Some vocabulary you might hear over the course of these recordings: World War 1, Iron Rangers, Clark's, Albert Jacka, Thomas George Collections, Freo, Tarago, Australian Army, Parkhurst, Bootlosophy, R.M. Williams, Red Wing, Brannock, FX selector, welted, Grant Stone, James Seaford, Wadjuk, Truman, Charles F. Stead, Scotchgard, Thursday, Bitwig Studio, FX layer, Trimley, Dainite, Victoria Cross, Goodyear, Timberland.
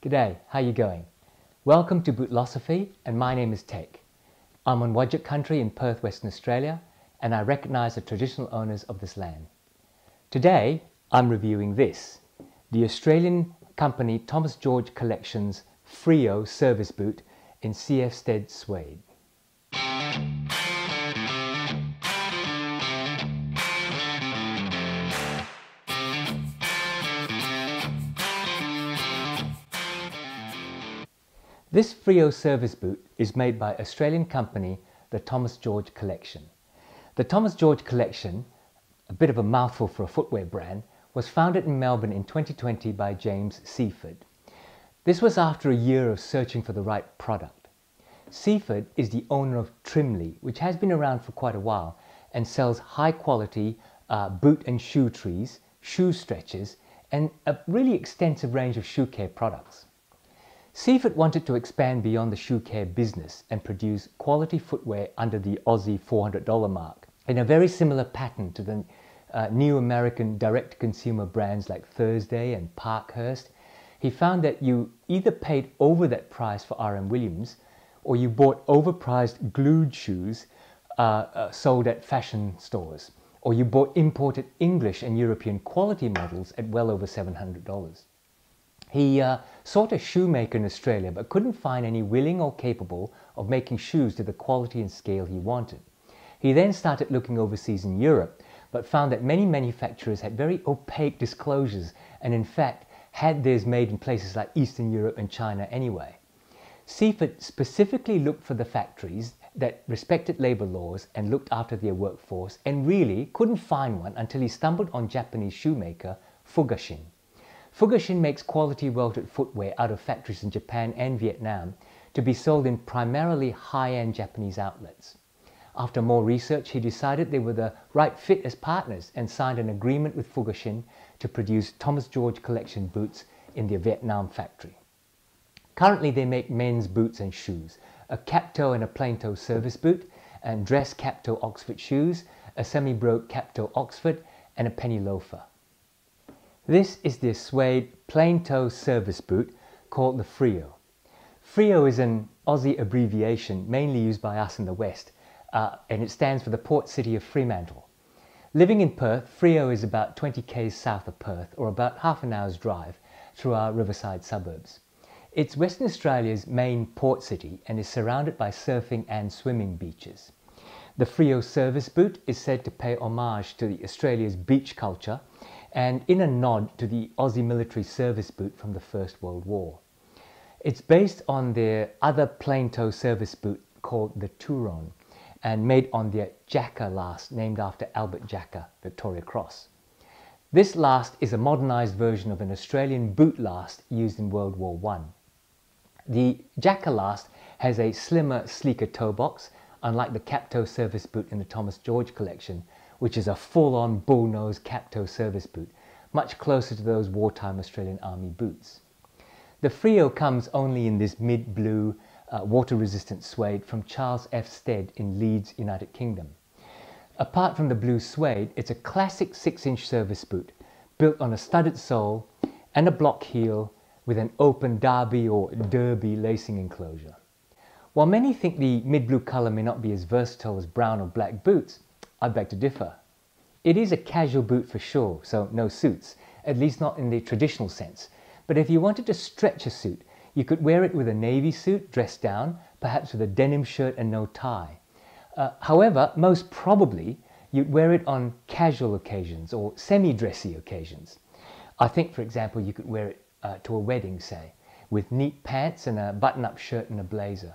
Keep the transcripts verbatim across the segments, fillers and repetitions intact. G'day, how you going? Welcome to Bootlosophy, and my name is Take. I'm on Wadjuk country in Perth, Western Australia, and I recognise the traditional owners of this land. Today I'm reviewing this, the Australian company Thomas George Collections Freo service boot in C F Stead suede. This Freo service boot is made by Australian company, the Thomas George Collection. The Thomas George Collection, a bit of a mouthful for a footwear brand, was founded in Melbourne in twenty twenty by James Seaford. This was after a year of searching for the right product. Seaford is the owner of Trimley, which has been around for quite a while and sells high quality uh, boot and shoe trees, shoe stretches, and a really extensive range of shoe care products. Seaford wanted to expand beyond the shoe care business and produce quality footwear under the Aussie four hundred dollar mark in a very similar pattern to the uh, new American direct-to-consumer brands like Thursday and Parkhurst. He found that you either paid over that price for R M Williams or you bought overpriced glued shoes uh, uh, sold at fashion stores, or you bought imported English and European quality models at well over seven hundred dollars. He uh, sought a shoemaker in Australia but couldn't find any willing or capable of making shoes to the quality and scale he wanted. He then started looking overseas in Europe but found that many manufacturers had very opaque disclosures and in fact had theirs made in places like Eastern Europe and China anyway. Seaford specifically looked for the factories that respected labour laws and looked after their workforce, and really couldn't find one until he stumbled on Japanese shoemaker Fugashin. Fugashin makes quality welted footwear out of factories in Japan and Vietnam to be sold in primarily high-end Japanese outlets. After more research, he decided they were the right fit as partners and signed an agreement with Fugashin to produce Thomas George Collection boots in their Vietnam factory. Currently they make men's boots and shoes, a cap-toe and a plain-toe service boot, and dress cap-toe Oxford shoes, a semi-broke cap-toe Oxford, and a penny loafer. This is the suede plain-toe service boot called the Freo. Freo is an Aussie abbreviation mainly used by us in the West, uh, and it stands for the port city of Fremantle. Living in Perth, Freo is about twenty k's south of Perth, or about half an hour's drive through our riverside suburbs. It's Western Australia's main port city and is surrounded by surfing and swimming beaches. The Freo service boot is said to pay homage to the Australia's beach culture, and in a nod to the Aussie military service boot from the First World War. It's based on their other plain-toe service boot called the Turon, and made on their Jacka last, named after Albert Jacka, Victoria Cross. This last is a modernised version of an Australian boot last used in World War One. The Jacka last has a slimmer, sleeker toe box, unlike the cap-toe service boot in the Thomas George Collection, which is a full-on bull-nose cap-toe service boot, much closer to those wartime Australian Army boots. The Freo comes only in this mid-blue, uh, water-resistant suede from Charles F. Stead in Leeds, United Kingdom. Apart from the blue suede, it's a classic six-inch service boot, built on a studded sole and a block heel with an open derby or derby lacing enclosure. While many think the mid-blue colour may not be as versatile as brown or black boots, I beg to differ. It is a casual boot for sure, so no suits, at least not in the traditional sense. But if you wanted to stretch a suit, you could wear it with a navy suit dressed down, perhaps with a denim shirt and no tie. Uh, however, most probably you'd wear it on casual occasions or semi-dressy occasions. I think, for example, you could wear it uh, to a wedding, say, with neat pants and a button-up shirt and a blazer.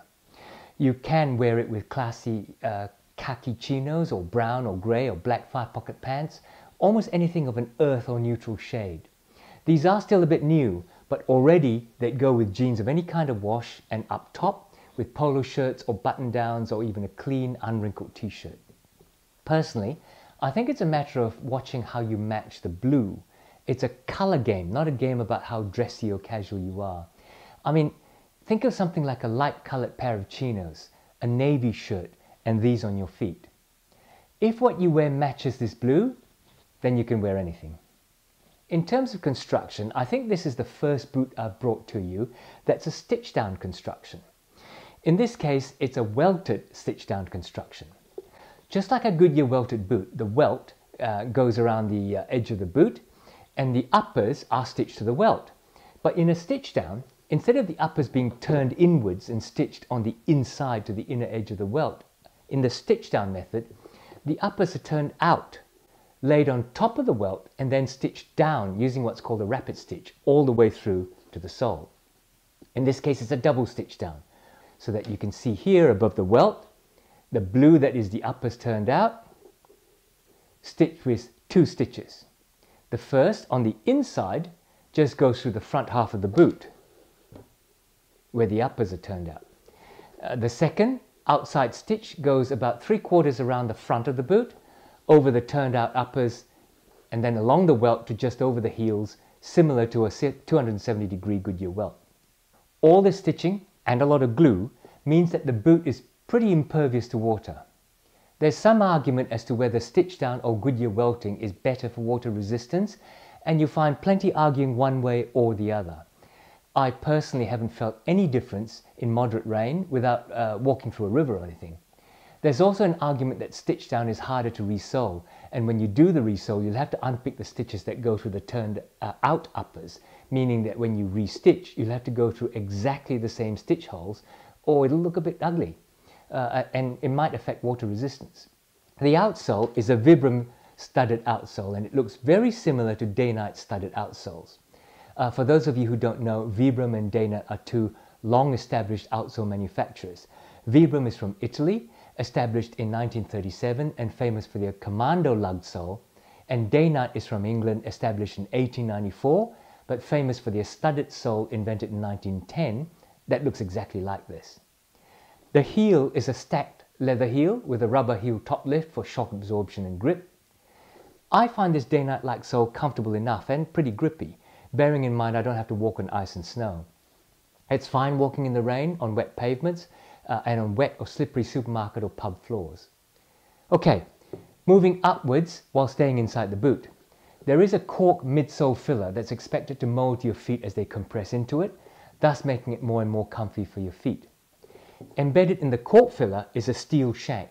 You can wear it with classy uh, khaki chinos or brown or grey or black five-pocket pants, almost anything of an earth or neutral shade. These are still a bit new, but already they'd go with jeans of any kind of wash and up top, with polo shirts or button-downs or even a clean, unwrinkled t-shirt. Personally, I think it's a matter of watching how you match the blue. It's a colour game, not a game about how dressy or casual you are. I mean, think of something like a light-coloured pair of chinos, a navy shirt, and these on your feet. If what you wear matches this blue, then you can wear anything. In terms of construction, I think this is the first boot I've brought to you that's a stitch down construction. In this case, it's a welted stitch down construction. Just like a Goodyear welted boot, the welt uh, goes around the uh, edge of the boot and the uppers are stitched to the welt. But in a stitch down, instead of the uppers being turned inwards and stitched on the inside to the inner edge of the welt, in the stitch down method, the uppers are turned out, laid on top of the welt and then stitched down using what's called a rapid stitch all the way through to the sole. In this case, it's a double stitch down, so that you can see here above the welt, the blue that is the uppers turned out, stitched with two stitches. The first on the inside just goes through the front half of the boot, where the uppers are turned out. Uh, the second outside stitch goes about three quarters around the front of the boot, over the turned out uppers and then along the welt to just over the heels, similar to a two hundred seventy degree Goodyear welt. All this stitching and a lot of glue means that the boot is pretty impervious to water. There's some argument as to whether stitch down or Goodyear welting is better for water resistance, and you find plenty arguing one way or the other. I personally haven't felt any difference in moderate rain without uh, walking through a river or anything. There's also an argument that stitch down is harder to resole, and when you do the resole, you'll have to unpick the stitches that go through the turned uh, out uppers, meaning that when you restitch, you'll have to go through exactly the same stitch holes, or it'll look a bit ugly, uh, and it might affect water resistance. The outsole is a Vibram studded outsole, and it looks very similar to Dainite studded outsoles. Uh, for those of you who don't know, Vibram and Dainite are two long-established outsole manufacturers. Vibram is from Italy, established in nineteen thirty-seven and famous for their commando lug sole, and Dainite is from England, established in eighteen ninety-four, but famous for their studded sole invented in nineteen ten that looks exactly like this. The heel is a stacked leather heel with a rubber heel top lift for shock absorption and grip. I find this Dainite-like sole comfortable enough and pretty grippy, bearing in mind I don't have to walk on ice and snow. It's fine walking in the rain, on wet pavements, Uh, and on wet or slippery supermarket or pub floors. Okay, moving upwards while staying inside the boot. There is a cork midsole filler that's expected to mold your feet as they compress into it, thus making it more and more comfy for your feet. Embedded in the cork filler is a steel shank,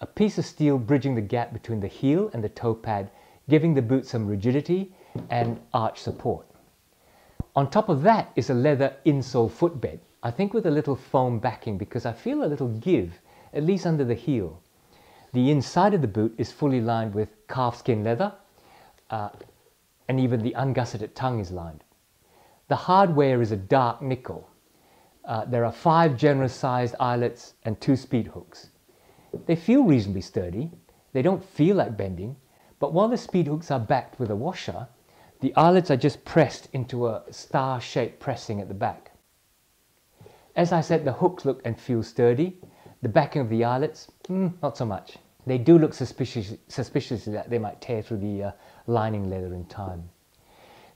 a piece of steel bridging the gap between the heel and the toe pad, giving the boot some rigidity and arch support. On top of that is a leather insole footbed, I think with a little foam backing because I feel a little give, at least under the heel. The inside of the boot is fully lined with calfskin leather, uh, and even the ungusseted tongue is lined. The hardware is a dark nickel. Uh, there are five generous sized eyelets and two speed hooks. They feel reasonably sturdy, they don't feel like bending, but while the speed hooks are backed with a washer, the eyelets are just pressed into a star-shaped pressing at the back. As I said, the hooks look and feel sturdy. The backing of the eyelets, mm, not so much. They do look suspicious, suspiciously that they might tear through the uh, lining leather in time.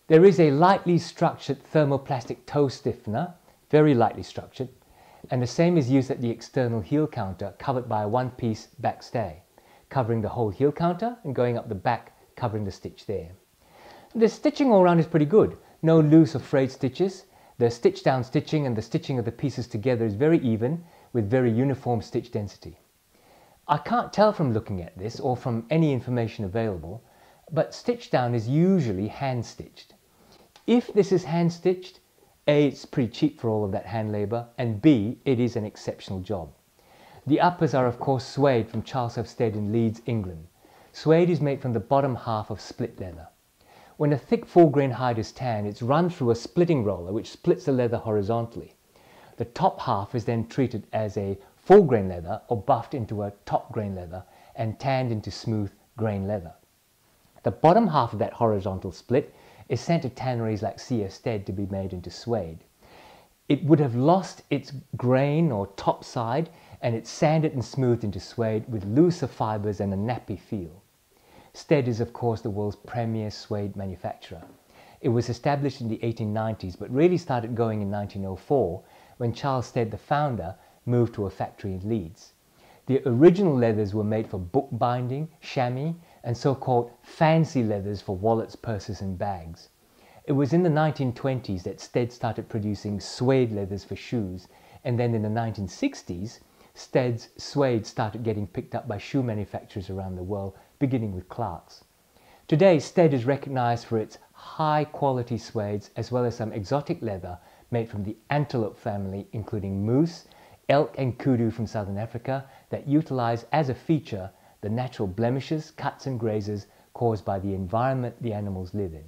There is a lightly structured thermoplastic toe stiffener, very lightly structured, and the same is used at the external heel counter, covered by a one-piece back stay, covering the whole heel counter and going up the back, covering the stitch there. The stitching all around is pretty good. No loose or frayed stitches. The stitch down stitching and the stitching of the pieces together is very even with very uniform stitch density. I can't tell from looking at this or from any information available, but stitch down is usually hand stitched. If this is hand stitched, A, it's pretty cheap for all of that hand labour, and B, it is an exceptional job. The uppers are of course suede from C F Stead in Leeds, England. Suede is made from the bottom half of split leather. When a thick full-grain hide is tanned, it's run through a splitting roller which splits the leather horizontally. The top half is then treated as a full-grain leather or buffed into a top-grain leather and tanned into smooth grain leather. The bottom half of that horizontal split is sent to tanneries like C F Stead to be made into suede. It would have lost its grain or top side and it's sanded and smoothed into suede with looser fibres and a nappy feel. Stead is of course the world's premier suede manufacturer. It was established in the eighteen nineties but really started going in nineteen oh four when Charles Stead, the founder, moved to a factory in Leeds. The original leathers were made for bookbinding, chamois and so-called fancy leathers for wallets, purses and bags. It was in the nineteen twenties that Stead started producing suede leathers for shoes, and then in the nineteen sixties, Stead's suede started getting picked up by shoe manufacturers around the world, beginning with Clark's. Today, Stead is recognized for its high-quality suedes as well as some exotic leather made from the antelope family, including moose, elk and kudu from southern Africa, that utilize as a feature the natural blemishes, cuts and grazes caused by the environment the animals live in.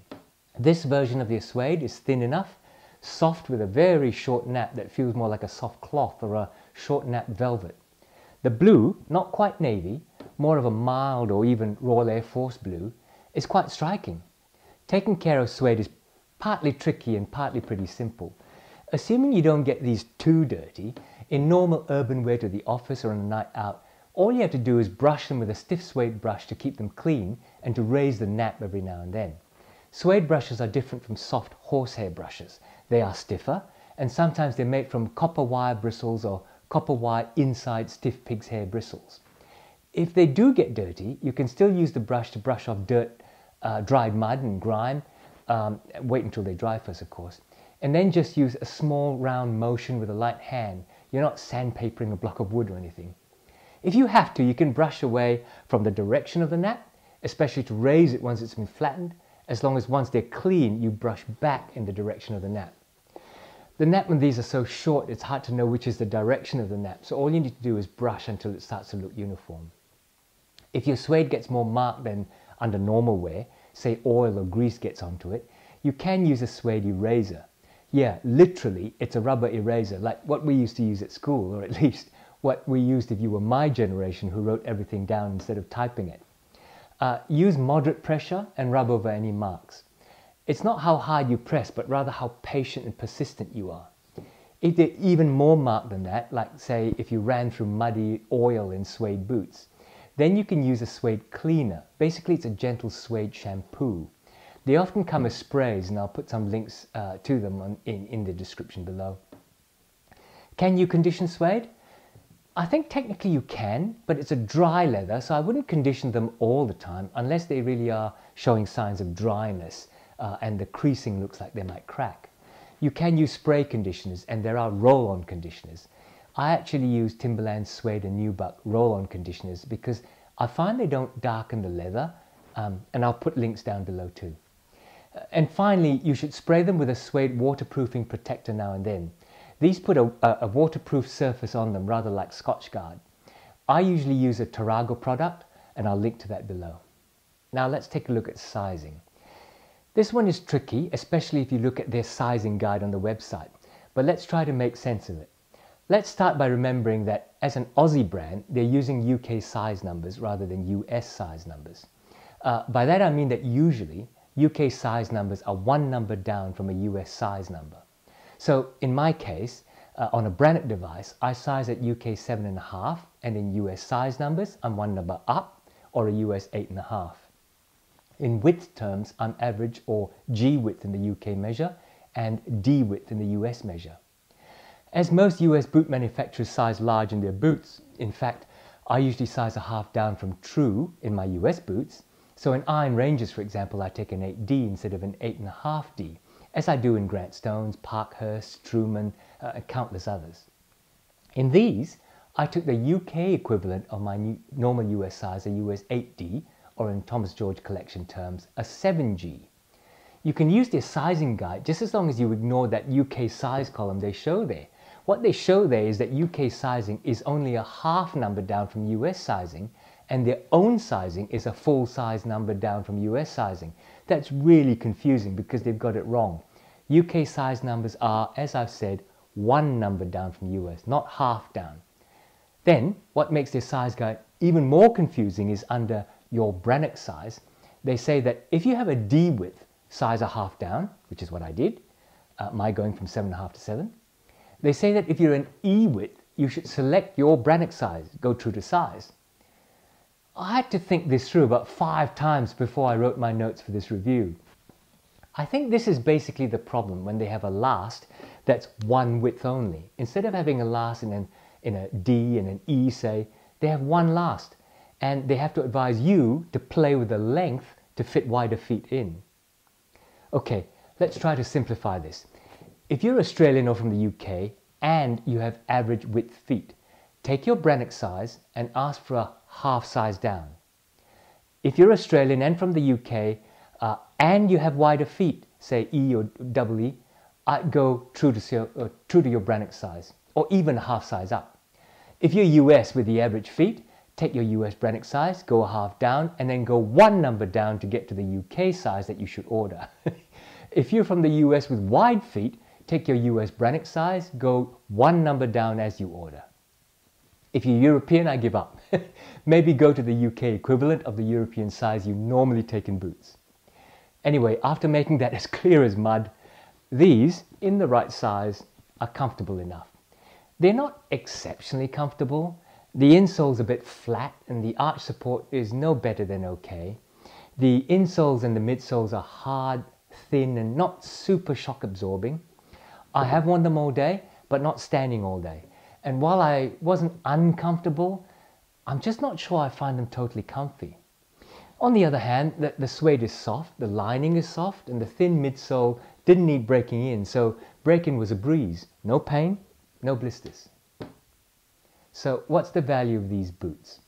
This version of the suede is thin enough, soft with a very short nap that feels more like a soft cloth or a short nap velvet. The blue, not quite navy, more of a mild or even Royal Air Force blue, is quite striking. Taking care of suede is partly tricky and partly pretty simple. Assuming you don't get these too dirty, in normal urban wear to the office or on a night out, all you have to do is brush them with a stiff suede brush to keep them clean and to raise the nap every now and then. Suede brushes are different from soft horsehair brushes. They are stiffer, and sometimes they're made from copper wire bristles or copper wire inside stiff pig's hair bristles. If they do get dirty, you can still use the brush to brush off dirt, uh, dried mud and grime, um, wait until they dry first of course, and then just use a small round motion with a light hand. You're not sandpapering a block of wood or anything. If you have to, you can brush away from the direction of the nap, especially to raise it once it's been flattened, as long as once they're clean, you brush back in the direction of the nap. The nap on these are so short, it's hard to know which is the direction of the nap, so all you need to do is brush until it starts to look uniform. If your suede gets more marked than under normal wear, say oil or grease gets onto it, you can use a suede eraser. Yeah, literally, it's a rubber eraser, like what we used to use at school, or at least what we used if you were my generation who wrote everything down instead of typing it. Uh, use moderate pressure and rub over any marks. It's not how hard you press, but rather how patient and persistent you are. If they're even more marked than that, like say if you ran through muddy oil in suede boots, then you can use a suede cleaner. Basically, it's a gentle suede shampoo. They often come as sprays, and I'll put some links uh, to them on, in, in the description below. Can you condition suede? I think technically you can, but it's a dry leather, so I wouldn't condition them all the time unless they really are showing signs of dryness uh, and the creasing looks like they might crack. You can use spray conditioners, and there are roll-on conditioners. I actually use Timberland Suede and Nubuck roll-on conditioners because I find they don't darken the leather, um, and I'll put links down below too. And finally, you should spray them with a suede waterproofing protector now and then. These put a, a waterproof surface on them, rather like Scotchgard. I usually use a Tarago product, and I'll link to that below. Now let's take a look at sizing. This one is tricky, especially if you look at their sizing guide on the website, but let's try to make sense of it. Let's start by remembering that as an Aussie brand, they're using U K size numbers rather than U S size numbers. Uh, by that I mean that usually, U K size numbers are one number down from a U S size number. So in my case, uh, on a Brannock device, I size at U K seven point five, and in U S size numbers, I'm one number up, or a U S eight point five. In width terms, I'm average or G width in the U K measure, and D width in the U S measure. As most U S boot manufacturers size large in their boots, in fact, I usually size a half down from true in my U S boots. So in Iron Rangers, for example, I take an eight D instead of an eight point five D, as I do in Grant Stone's, Parkhurst, Truman, uh, and countless others. In these, I took the U K equivalent of my new normal U S size, a U S eight D, or in Thomas George Collection terms, a seven G. You can use their sizing guide just as long as you ignore that U K size column they show there. What they show there is that U K sizing is only a half number down from U S sizing, and their own sizing is a full size number down from U S sizing. That's really confusing because they've got it wrong. U K size numbers are, as I've said, one number down from U S, not half down. Then, what makes their size guide even more confusing is under your Brannock size, they say that if you have a D width, size a half down, which is what I did, uh, my going from seven and a half to seven, they say that if you're an E width, you should select your Brannock size, go true to size. I had to think this through about five times before I wrote my notes for this review. I think this is basically the problem when they have a last that's one width only. Instead of having a last in, an, in a D and an E, say, they have one last. and they have to advise you to play with the length to fit wider feet in. Okay, let's try to simplify this. If you're Australian or from the U K and you have average width feet, take your Brannock size and ask for a half size down. If you're Australian and from the U K uh, and you have wider feet, say E or double E, I'd go true to, uh, true to your Brannock size, or even a half size up. If you're U S with the average feet, take your U S Brannock size, go a half down, and then go one number down to get to the U K size that you should order. If you're from the U S with wide feet, take your U S Brannock size, go one number down as you order. If you're European, I give up. Maybe go to the U K equivalent of the European size you normally take in boots. Anyway, after making that as clear as mud, these, in the right size, are comfortable enough. They're not exceptionally comfortable. The insole's a bit flat and the arch support is no better than okay. The insoles and the midsoles are hard, thin and not super shock absorbing. I have worn them all day, but not standing all day. And while I wasn't uncomfortable, I'm just not sure I find them totally comfy. On the other hand, the, the suede is soft, the lining is soft, and the thin midsole didn't need breaking in, so break-in was a breeze. No pain, no blisters. So what's the value of these boots?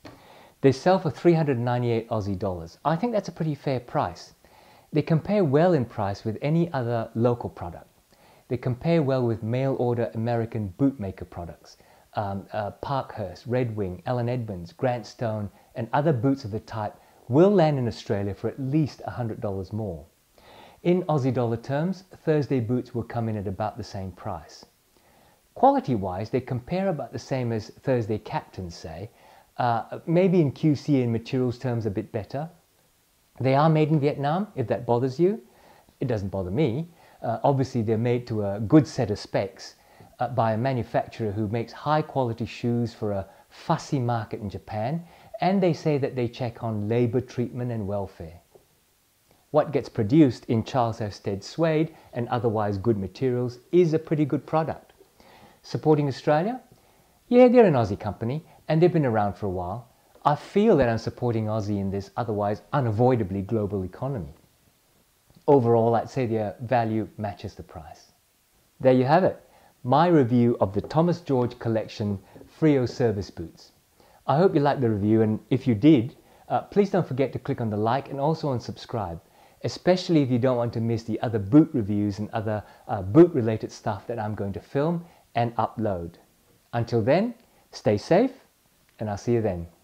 They sell for three hundred ninety-eight Aussie dollars. I think that's a pretty fair price. They compare well in price with any other local product. They compare well with mail-order American bootmaker products. Um, uh, Parkhurst, Red Wing, Allen Edmonds, Grant Stone, and other boots of the type will land in Australia for at least one hundred dollars more. In Aussie dollar terms, Thursday boots will come in at about the same price. Quality-wise, they compare about the same as Thursday captains, say. Uh, maybe in Q C and materials terms a bit better. They are made in Vietnam, if that bothers you. It doesn't bother me. Uh, obviously, they're made to a good set of specs uh, by a manufacturer who makes high-quality shoes for a fussy market in Japan, and they say that they check on labour treatment and welfare. What gets produced in Charles F. Stead suede and otherwise good materials is a pretty good product. Supporting Australia? Yeah, they're an Aussie company, and they've been around for a while. I feel that I'm supporting Aussie in this otherwise unavoidably global economy. Overall, I'd say their value matches the price. There you have it, my review of the Thomas George Collection Freo service boots. I hope you liked the review, and if you did, uh, please don't forget to click on the like and also on subscribe, especially if you don't want to miss the other boot reviews and other uh, boot-related stuff that I'm going to film and upload. Until then, stay safe, and I'll see you then.